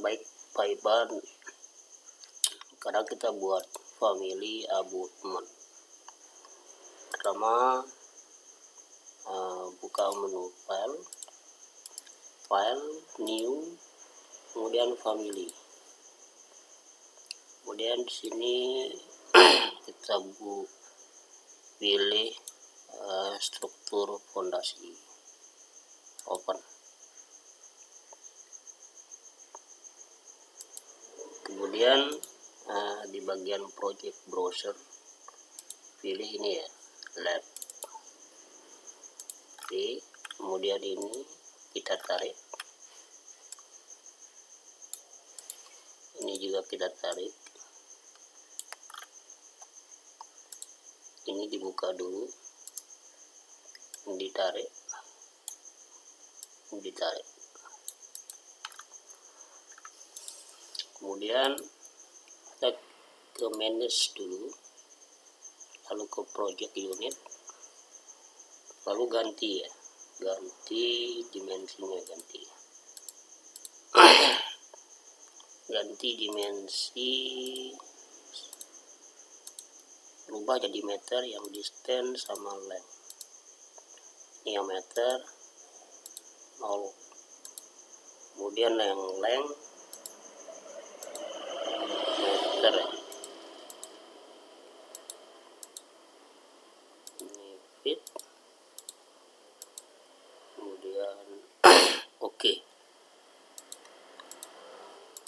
baik fiber. Sekarang kita buat family abutment. Pertama buka menu file, new, kemudian family. Kemudian di sini kita pilih struktur fondasi, open. Kemudian di bagian project browser pilih ini ya, lab. Oke, kemudian ini kita tarik, ini juga kita tarik, ini dibuka dulu, ditarik, ditarik. Kemudian kita ke manage dulu, lalu ke project unit, lalu ganti ya, ganti dimensinya, ganti dimensi, berubah jadi meter, yang distance sama length, ini yang meter 0, kemudian yang length ini fit, kemudian oke.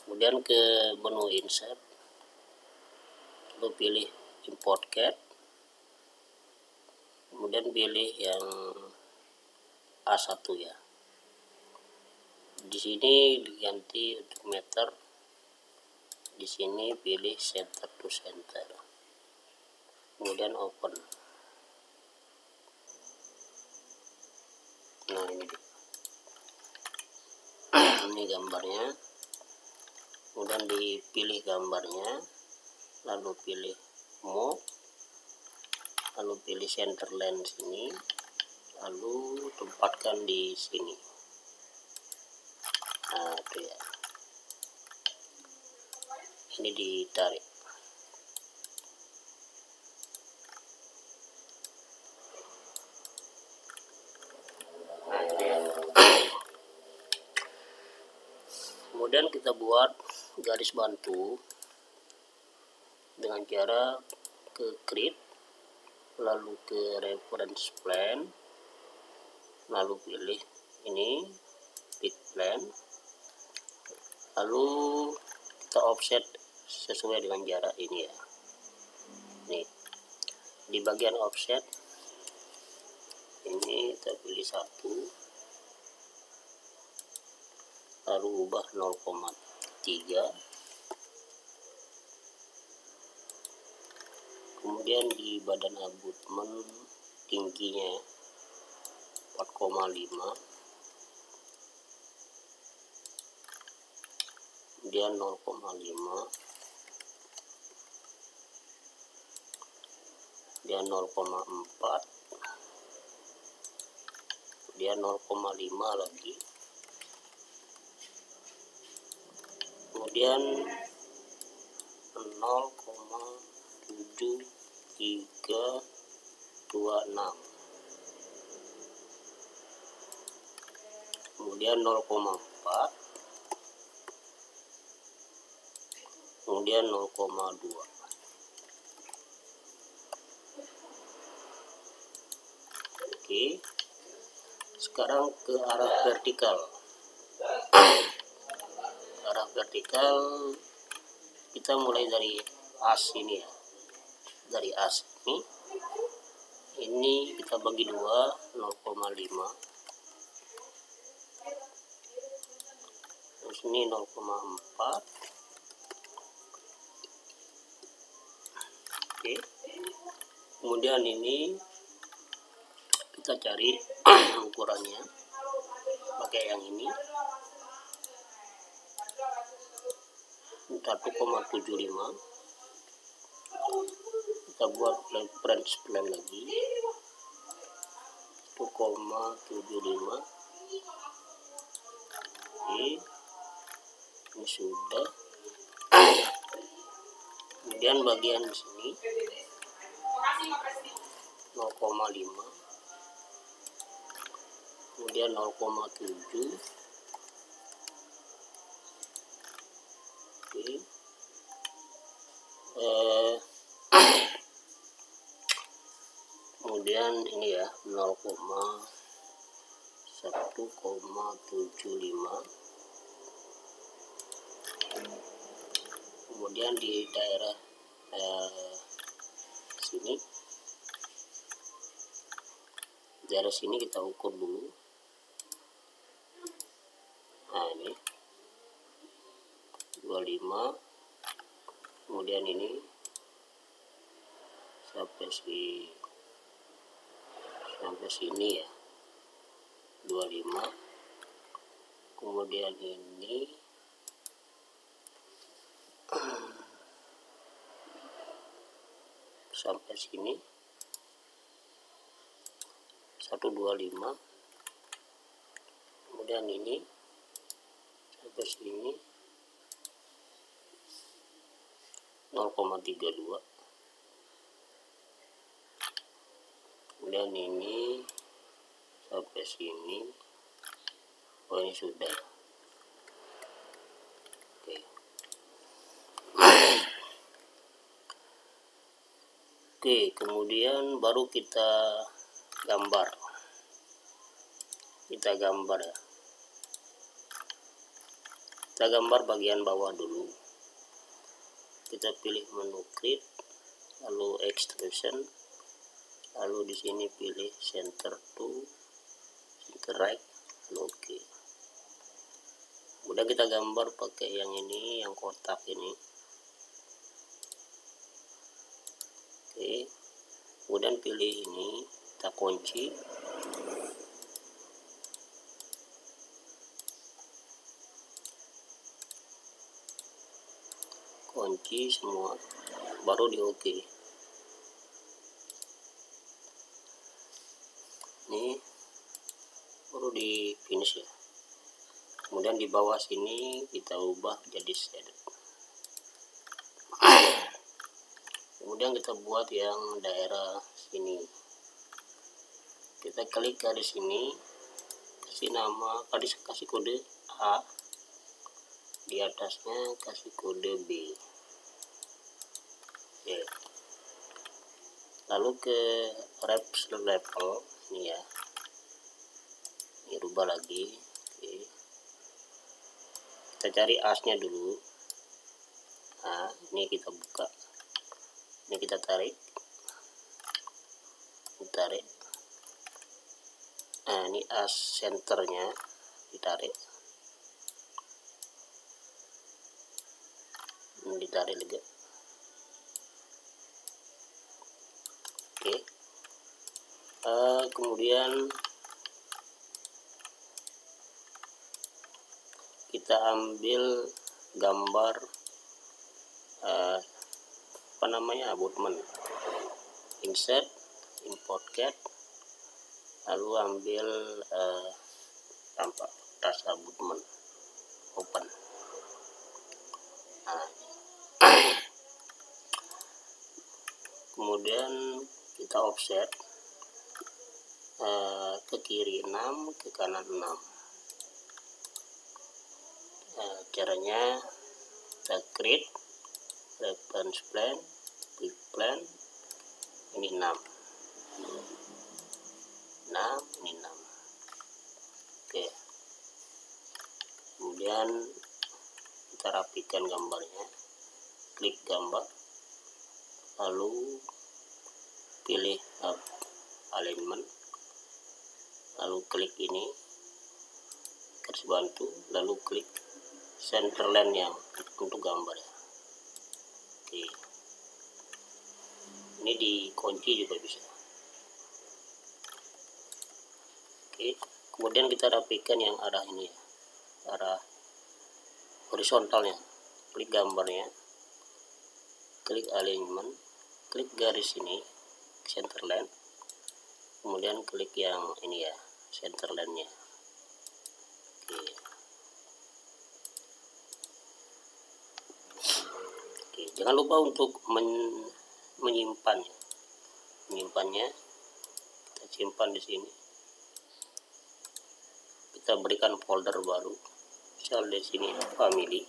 Kemudian ke menu insert, lalu pilih import cat, kemudian pilih yang A1 ya, di sini diganti untuk meter. Di sini pilih center to center, kemudian open. Nah ini ini gambarnya, kemudian dipilih gambarnya, lalu pilih mode, lalu pilih center line sini, lalu tempatkan di sini. Nah itu ya, ini ditarik. Kemudian kita buat garis bantu dengan cara ke create, lalu ke reference plan, lalu pilih ini pick plan, lalu kita offset sesuai dengan jarak ini ya. Nih di bagian offset ini kita pilih 1, lalu ubah 0,3. Kemudian di badan abutmen tingginya 4,5, kemudian 0,5, dia 0,4, dia 0,5 lagi, kemudian 0,7326, kemudian 0,4, kemudian 0,2. Oke, sekarang ke arah vertikal. Arah vertikal kita mulai dari as ini ya, dari as ini. Ini kita bagi 2, 0,5. Terus ini 0,4. Oke, kemudian ini kita cari ukurannya pakai yang ini 1,75. Kita buat reference plan lagi 1,75. Oke, sudah. Kemudian bagian sini 0,5, kemudian 0,7. Oke. Kemudian ini ya 0,1,75. Kemudian di daerah daerah sini kita ukur dulu. Nah ini 25, kemudian ini sampai sini ya 25, kemudian ini 125, kemudian ini sampai sini 0,32, kemudian ini sampai sini. Oh ini sudah. Oke, kemudian baru kita gambar ya, kita gambar bagian bawah dulu. Kita pilih menu grid, lalu extrusion, lalu di sini pilih center to center right, lalu oke. Udah, kita gambar pakai yang ini, yang kotak ini. Oke, kemudian pilih ini, kita kunci. Kunci semua, baru di OK. Ini baru di finish ya. Kemudian di bawah sini kita ubah jadi shadow. Kemudian kita buat yang daerah sini, kita klik garis sini, kasih nama, kasih kode A, di atasnya kasih kode B. Oke. Lalu ke reps level ini ya, ini rubah lagi. Oke. Kita cari asnya dulu. Nah ini kita buka, ini kita tarik. Nah ini as senternya ditarik juga. Oke. Kemudian kita ambil gambar apa namanya, abutment. Insert, import cat, lalu ambil tanpa tas abutment, open. Nah. Kemudian kita offset ke kiri 6, ke kanan 6. Caranya kita create reference plan, quick plan, ini 6, ini 6. Oke. Kemudian kita rapikan gambarnya, klik gambar, lalu pilih alignment, lalu klik ini garis bantu, lalu klik center line yang untuk gambarnya. Oke. Ini dikunci juga bisa. Oke, kemudian kita rapikan yang arah ini ya, arah horizontalnya. Klik gambarnya, klik alignment, klik garis ini center line, kemudian klik yang ini ya, center line nya. Oke. Jangan lupa untuk menyimpannya. Kita simpan di sini, kita berikan folder baru, misal di sini family,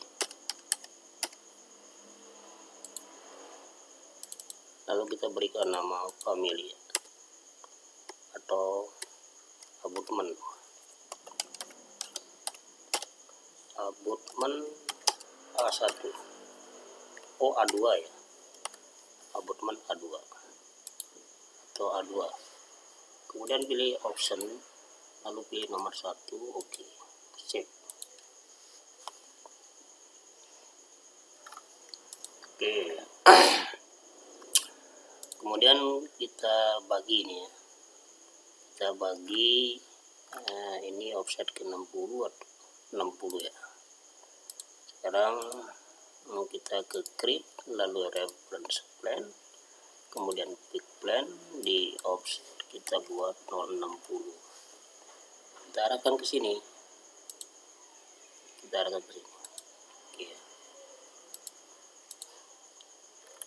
lalu kita berikan nama family atau abutmen A1 oh A2 ya, abutmen A2 atau A2, kemudian pilih option lalu pilih nomor 1, oke, save. Oke, kemudian kita bagi ini ya, kita bagi ini offset ke 60 atau 60 ya. Sekarang kita ke create lalu reference plan, kemudian pick plan, di offset kita buat 060. Kita arahkan ke sini. Oke.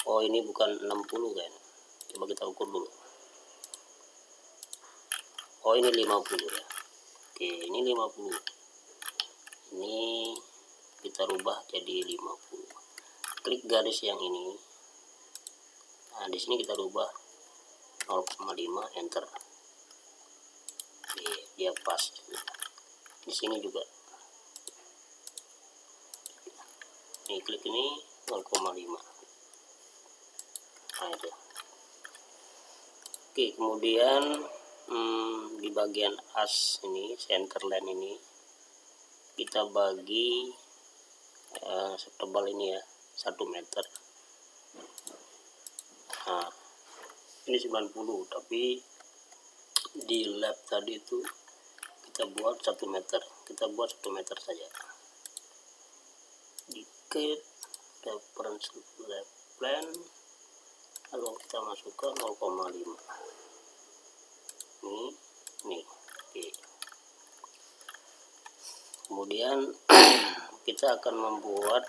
Oh, ini bukan 60 kan. Coba kita ukur dulu. Oh, ini 50 ya. Oke, ini 50. Ini kita rubah jadi 50. Klik garis yang ini. Nah, di sini kita rubah 0,5, enter. Oke, dia pas. Di sini juga. Nih, klik ini 0,5. Nah, itu. Oke, kemudian di bagian as ini, center line ini kita bagi setebal ini ya, 1 meter. Nah, ini 90, tapi di lab tadi itu kita buat 1 meter, kita buat 1 meter saja. Dikit reference lab plan, lalu kita masukkan 0,5 nih. Oke. Kemudian kita akan membuat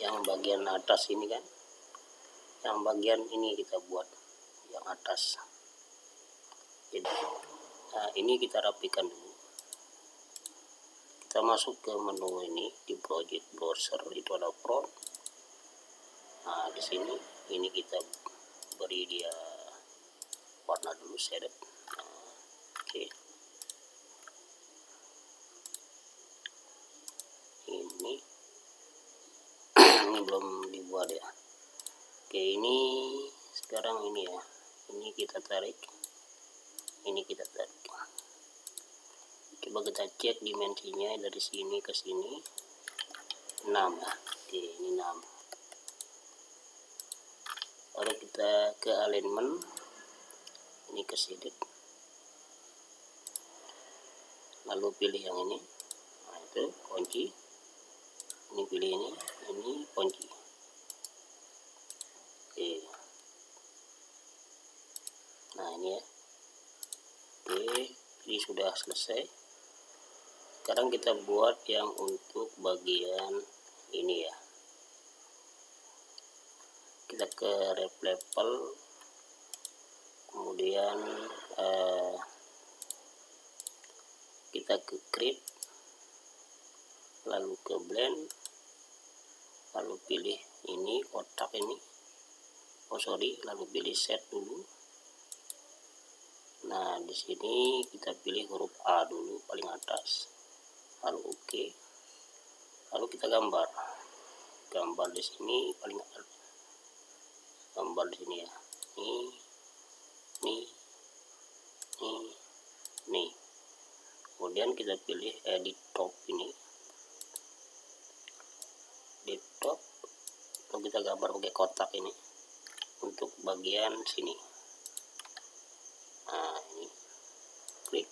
yang bagian atas ini kan, yang bagian ini kita buat yang atas. Nah, ini kita rapikan dulu, kita masuk ke menu ini di project browser, itu ada front. Nah, di sini ini kita beri dia warna dulu, shaded. Oke. Ini belum dibuat ya. Oke, ini sekarang ini ya, ini kita tarik, ini kita tarik. Coba kita cek dimensinya dari sini ke sini, 6. Oke, ini 6. Lalu kita ke alignment, ini ke sedikit, lalu pilih yang ini. Nah, itu kunci ini, pilih ini kunci. Oke, nah ini ya. Oke, ini sudah selesai. Sekarang kita buat yang untuk bagian ini ya, kita ke ref level, kemudian kita ke create lalu ke blend, lalu pilih ini kotak ini, lalu pilih set dulu. Nah, di sini kita pilih huruf A dulu paling atas, lalu oke, lalu kita gambar di sini paling atas, gambar di sini ya, ini. Kemudian kita pilih edit top ini, di top, lalu kita gambar pakai kotak ini untuk bagian sini. Nah, ini klik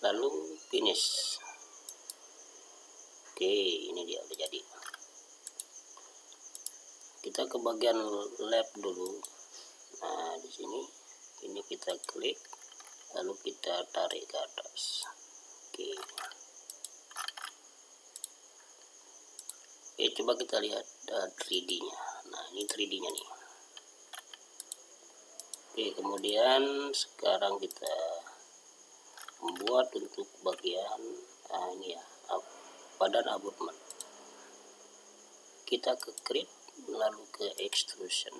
lalu finish. Oke, ini dia udah jadi. Kita ke bagian lab dulu. Nah, di sini ini kita klik lalu kita tarik ke atas. Oke. Oke, coba kita lihat 3D-nya. Nah, ini 3D-nya nih. Oke, kemudian sekarang kita membuat untuk bagian ini ya, badan abutment. Kita ke create, lalu ke extrusion,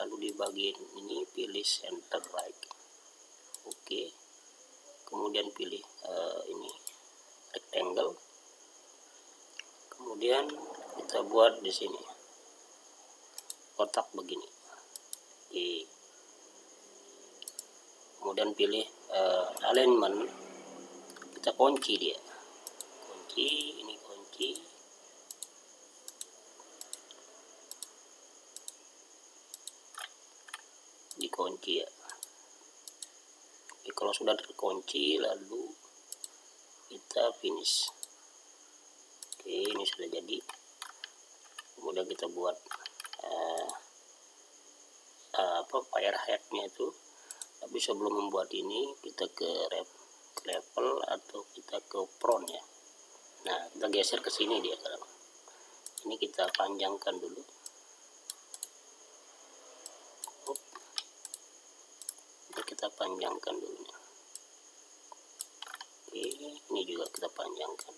lalu di bagian ini pilih center right. Oke, kemudian pilih ini rectangle, kemudian kita buat di sini kotak begini. Oke, kemudian pilih alignment, kita kunci dia, kunci ini, kunci. Dikunci ya. Oke, kalau sudah terkunci lalu kita finish. Oke, ini sudah jadi. Kemudian kita buat fireheadnya itu. Tapi sebelum membuat ini kita ke level atau kita ke front ya. Nah, kita geser ke sini dia sekarang. Ini kita panjangkan dulu. Kita panjangkan dulu. Oke, ini juga kita panjangkan.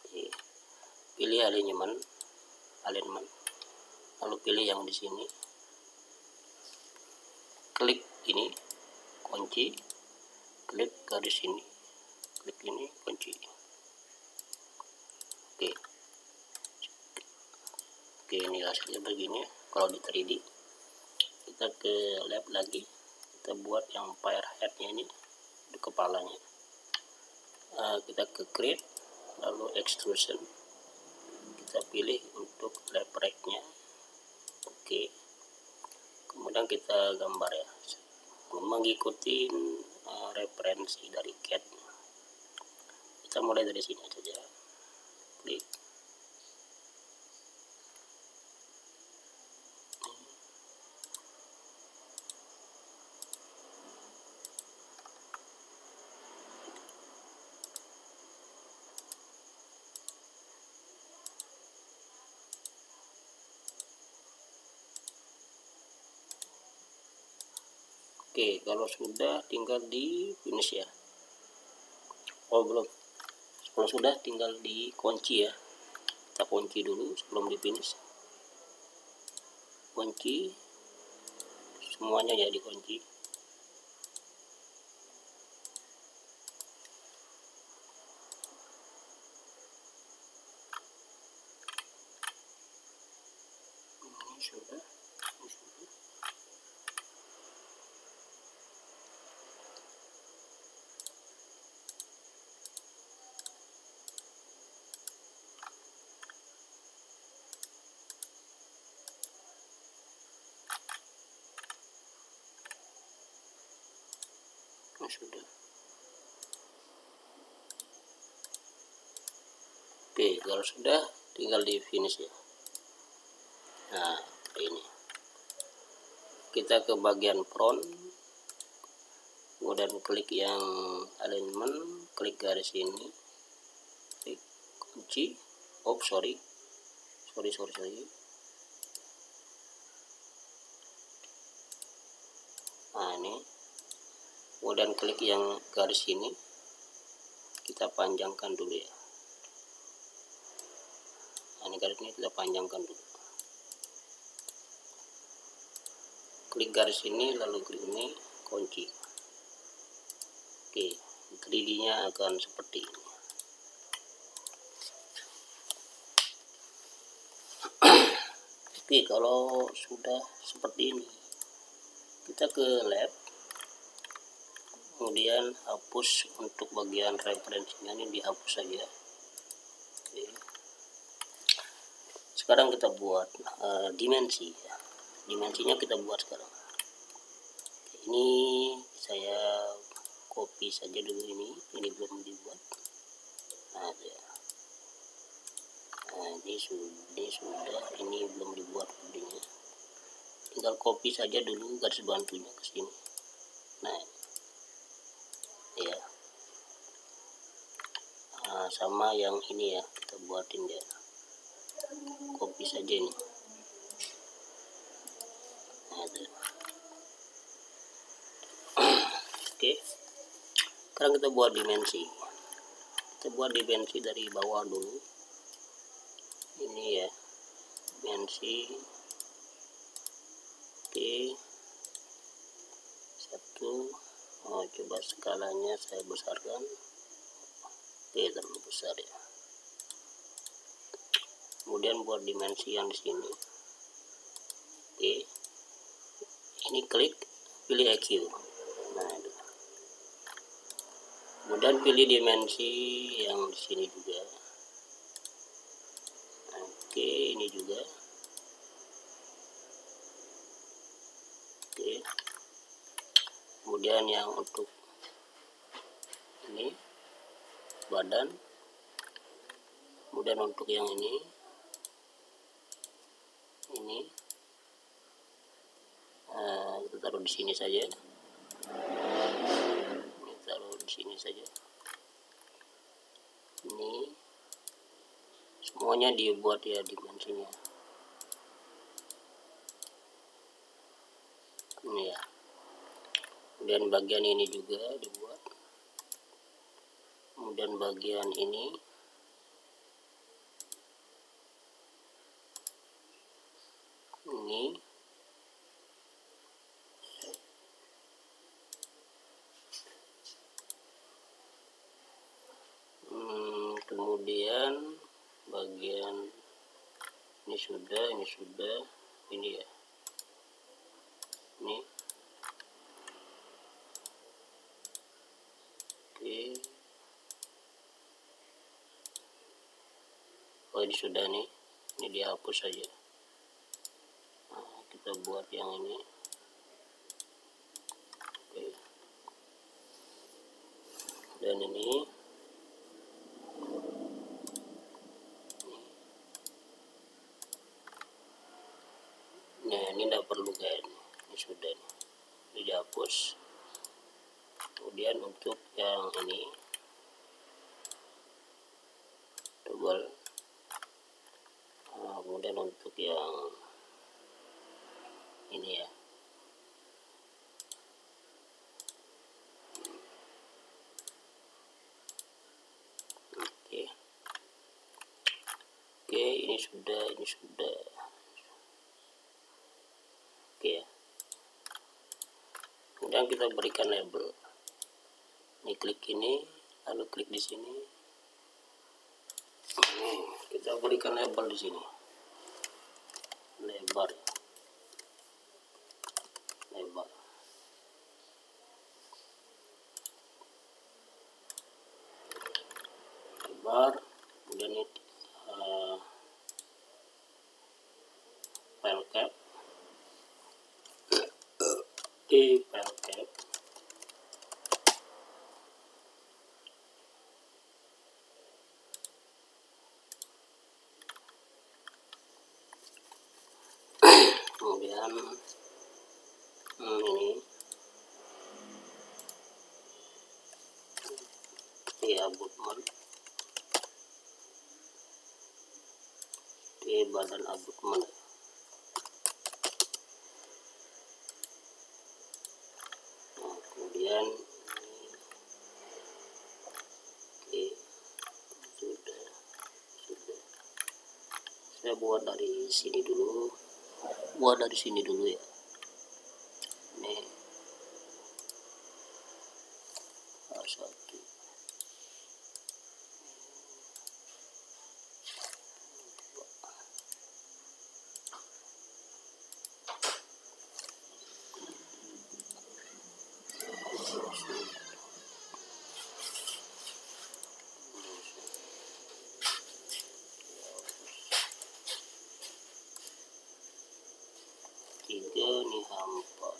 Oke, pilih alignment, lalu pilih yang di sini, klik ini kunci, klik garis ini, klik ini kunci. Oke, ini hasilnya begini kalau di 3D. Kita ke lab lagi, kita buat yang fireheadnya ini di kepalanya. Kita ke create, lalu extrusion, kita pilih untuk lab rack-nya. Oke, kemudian kita gambar ya, mengikuti referensi dari CAD. Kita mulai dari sini saja, klik. Oke, kalau sudah tinggal di finish ya. Oh belum, kalau sudah tinggal di kunci ya. Kita kunci dulu sebelum di finish. Kunci semuanya ya, dikunci. Ini sudah. Sudah. Oke, kalau sudah tinggal di finish ya. Nah, ini kita ke bagian front, kemudian klik yang alignment, klik garis ini, klik kunci. Oh sorry, nah ini, kemudian klik yang garis ini, kita panjangkan dulu ya. Nah, ini garis ini kita panjangkan dulu, klik garis ini lalu klik ini, kunci. Oke, 3D nya akan seperti ini. Oke, kalau sudah seperti ini kita ke lab, kemudian hapus untuk bagian referensinya, ini dihapus saja. Oke, sekarang kita buat dimensi. Dimensinya kita buat sekarang. Oke, ini saya copy saja dulu, ini belum dibuat. Nah, ya. Nah, ini sudah, ini belum dibuat kodenya. Tinggal copy saja dulu garis bantunya ke sini. Nah, Nah, sama yang ini ya, kita buatin dia. Copy saja ini. Nah, itu. Oke. Sekarang kita buat dimensi. Kita buat dimensi dari bawah dulu. Ini ya. Dimensi. Oke. Satu. Oh, coba skalanya saya besarkan. Oke, terlalu besar ya. Kemudian buat dimensi yang di sini. Oke. Ini klik pilih EQ. Nah, itu. Kemudian pilih dimensi yang di sini juga. Oke, ini juga. Oke. Kemudian yang untuk ini badan, kemudian untuk yang ini kita taruh di sini saja, ini taruh di sini saja, ini semuanya dibuat ya dimensinya ini ya. Kemudian bagian ini juga dibuat, kemudian bagian ini, kemudian bagian ini sudah, ini ya, ini. Oh, ini sudah nih, ini dihapus saja. Nah, kita buat yang ini. Oke. Dan ini. Nah, ini tidak perlu kayaknya, ini sudah nih, ini dihapus. Kemudian untuk yang ini double, nah, kemudian untuk yang ini ya, oke, ini sudah oke ya. Kemudian kita berikan label. Ini klik ini, lalu klik di sini. Kita berikan label di sini. Lebar. Kemudian ini file cap. Di file cap. Kemudian ini ya abutment, di badan abutment, nah, kemudian ini sudah saya buat dari sini dulu. Ya ini satu, tiga nih, empat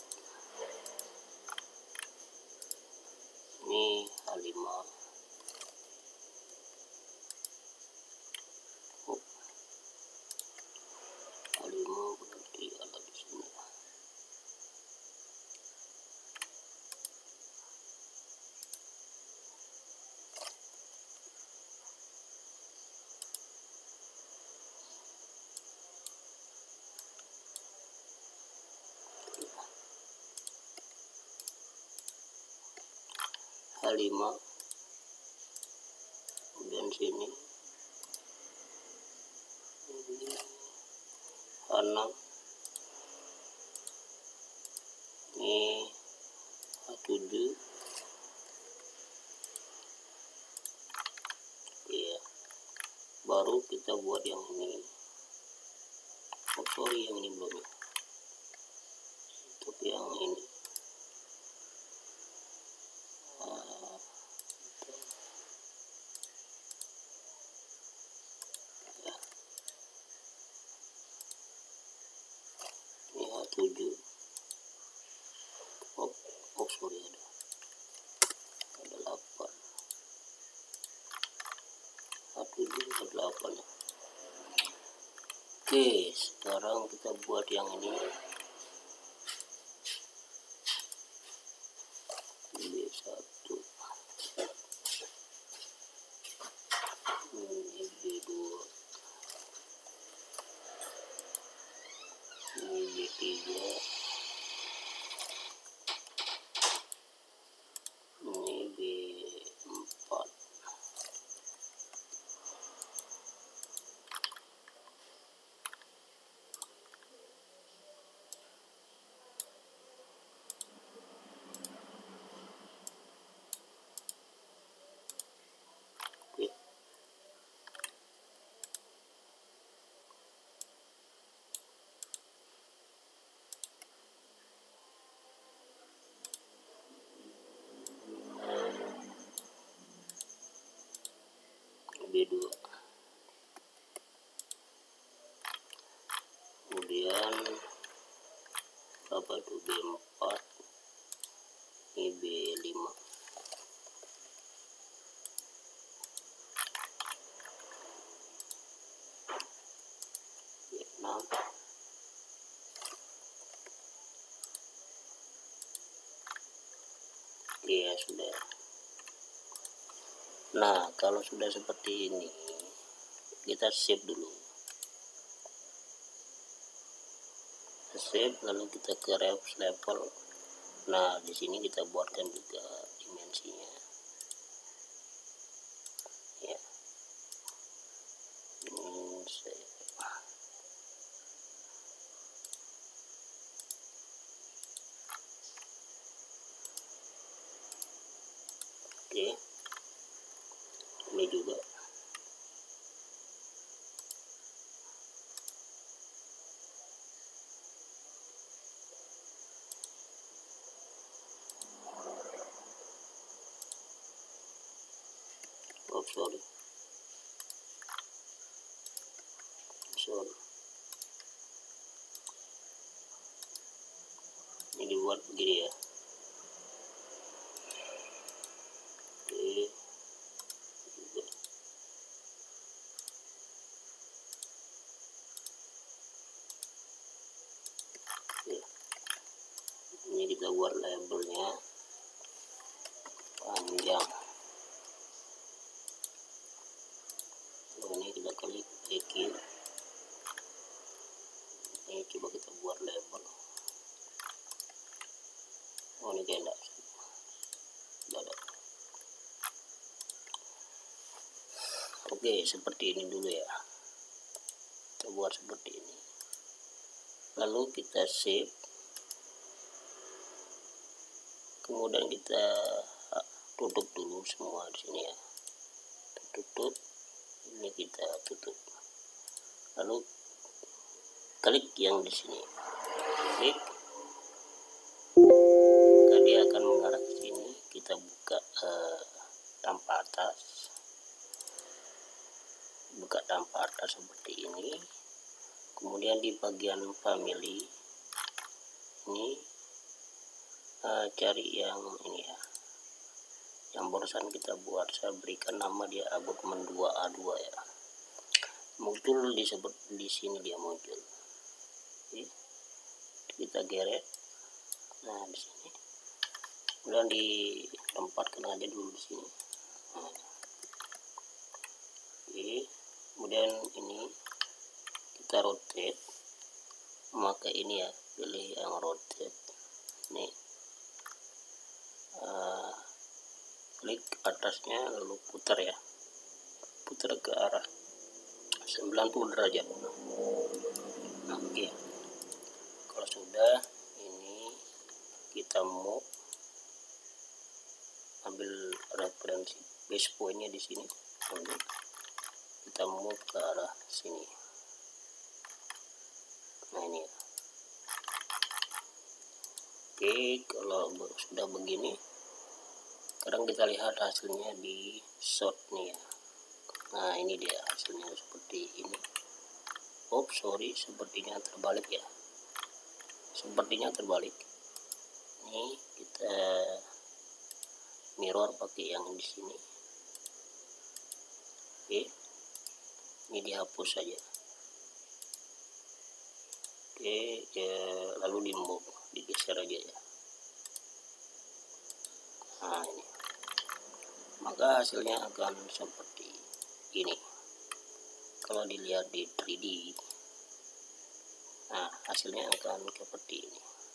nih, lima. Lima berarti ada di sini. angka 5, kemudian sini 6, ini 7. Baru kita buat yang ini. Oh, sorry, yang ini belum. Untuk yang ini. Ya. Ini H7. Oh, sorry, ada 8. Oke, sekarang kita buat yang ini. Ini satu, ini dua, ini tiga, B2, kemudian apa tuh B4, ini B5, B6, ya sudah. Nah, kalau sudah seperti ini, kita save dulu. Save, lalu kita ke reference level. Nah, di sini kita buatkan juga dimensinya. Ya. Save. Oke. Ini juga oh sorry ini dibuat begini ya. Ini kita buat labelnya panjang. Ini kita klik kecil. Ini coba kita buat label. Oh, ini tidak. Oke, seperti ini dulu ya. Kita buat seperti ini. Lalu kita save. Kemudian kita tutup dulu semua di sini ya. Tutup. Ini kita tutup. Lalu klik yang di sini. Klik. Maka dia akan mengarah ke sini. Kita buka tanpa atas. Buka tanpa atas seperti ini. Kemudian di bagian family ini cari yang ini ya, yang barusan kita buat. Saya berikan nama dia Abokmen 2A2 ya. Muncul di sini dia muncul. Jadi, kita geret. Nah di sini, kemudian ditempatkan aja dulu di sini. Nah. Oke, kemudian ini kita rotate. Maka ini ya, pilih yang rotate nih. klik atasnya lalu putar ya, putar ke arah 90 derajat. Oke, kalau sudah ini kita mau ambil referensi base pointnya di sini, kita move ke arah sini. Nah ini ya. Oke, kalau sudah begini sekarang kita lihat hasilnya di shot nih ya. Nah ini dia hasilnya seperti ini. Oops, sorry, sepertinya terbalik ya, sepertinya terbalik. Ini kita mirror pakai yang di sini. Oke, ini dihapus saja. Oke ya, lalu di-move, digeser aja ya. Nah ini maka hasilnya akan seperti ini kalau dilihat di 3D. Nah hasilnya akan seperti ini.